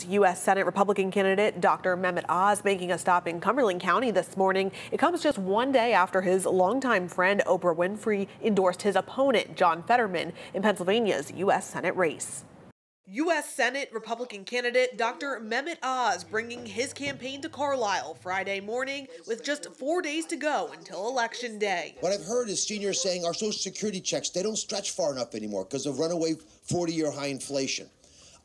Democrats' U.S. Senate Republican candidate Dr. Mehmet Oz making a stop in Cumberland County this morning. It comes just one day after his longtime friend Oprah Winfrey endorsed his opponent, John Fetterman, in Pennsylvania's U.S. Senate race. U.S. Senate Republican candidate Dr. Mehmet Oz bringing his campaign to Carlisle Friday morning with just 4 days to go until Election Day. What I've heard is seniors saying our Social Security checks, they don't stretch far enough anymore because of runaway 40-year high inflation.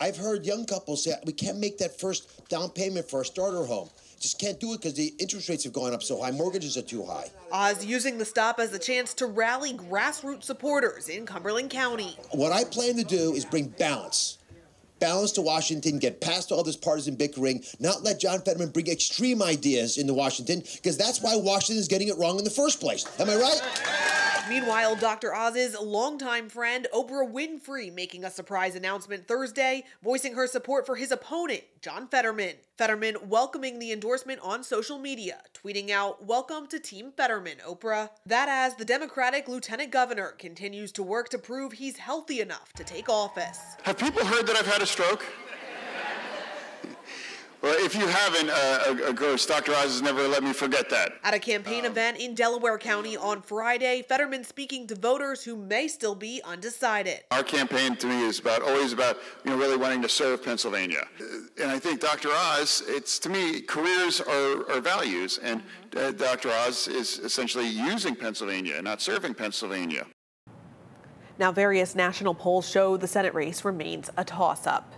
I've heard young couples say we can't make that first down payment for our starter home. Just can't do it because the interest rates have gone up so high. Mortgages are too high. Oz using the stop as a chance to rally grassroots supporters in Cumberland County. What I plan to do is bring balance. Balance to Washington, get past all this partisan bickering, not let John Fetterman bring extreme ideas into Washington, because that's why Washington is getting it wrong in the first place. Am I right? Meanwhile, Dr. Oz's longtime friend Oprah Winfrey making a surprise announcement Thursday, voicing her support for his opponent, John Fetterman. Fetterman welcoming the endorsement on social media, tweeting out, "Welcome to Team Fetterman, Oprah." That as the Democratic Lieutenant Governor continues to work to prove he's healthy enough to take office. Have people heard that I've had a stroke? Well, if you haven't, a ghost, Dr. Oz has never let me forget that. At a campaign event in Delaware County on Friday, Fetterman speaking to voters who may still be undecided. Our campaign to me is always about really wanting to serve Pennsylvania. And I think Dr. Oz, it's to me, careers are values, and Dr. Oz is essentially using Pennsylvania, not serving Pennsylvania. Now, various national polls show the Senate race remains a toss-up.